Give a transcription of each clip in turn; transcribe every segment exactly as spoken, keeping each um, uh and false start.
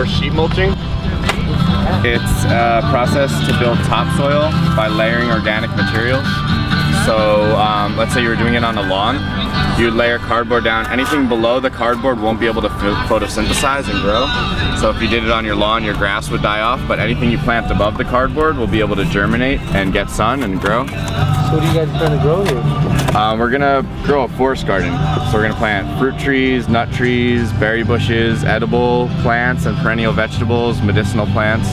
We're sheet mulching. It's a process to build topsoil by layering organic material. So um, let's say you were doing it on a lawn, you'd layer cardboard down. Anything below the cardboard won't be able to photosynthesize and grow. So if you did it on your lawn, your grass would die off, but anything you plant above the cardboard will be able to germinate and get sun and grow. So what are you guys trying to grow here? Um, we're gonna grow a forest garden. So we're gonna plant fruit trees, nut trees, berry bushes, edible plants and perennial vegetables, medicinal plants.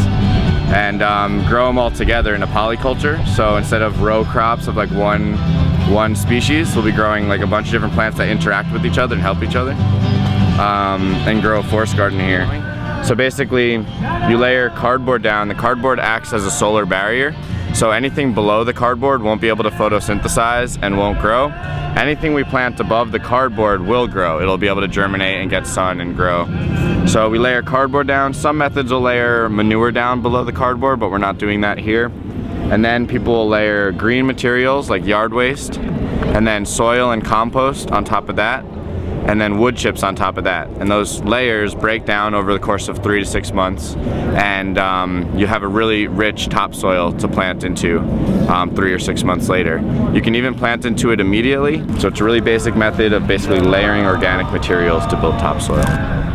And um, grow them all together in a polyculture. So instead of row crops of like one one species, we'll be growing like a bunch of different plants that interact with each other and help each other, um, and grow a forest garden here. So basically, you layer cardboard down. The cardboard acts as a solar barrier, so anything below the cardboard won't be able to photosynthesize and won't grow. Anything we plant above the cardboard will grow. It'll be able to germinate and get sun and grow. So we layer cardboard down. Some methods will layer manure down below the cardboard, but we're not doing that here. And then people will layer green materials like yard waste, and then soil and compost on top of that, and then wood chips on top of that. And those layers break down over the course of three to six months, and um, you have a really rich topsoil to plant into um, three or six months later. You can even plant into it immediately. So it's a really basic method of basically layering organic materials to build topsoil.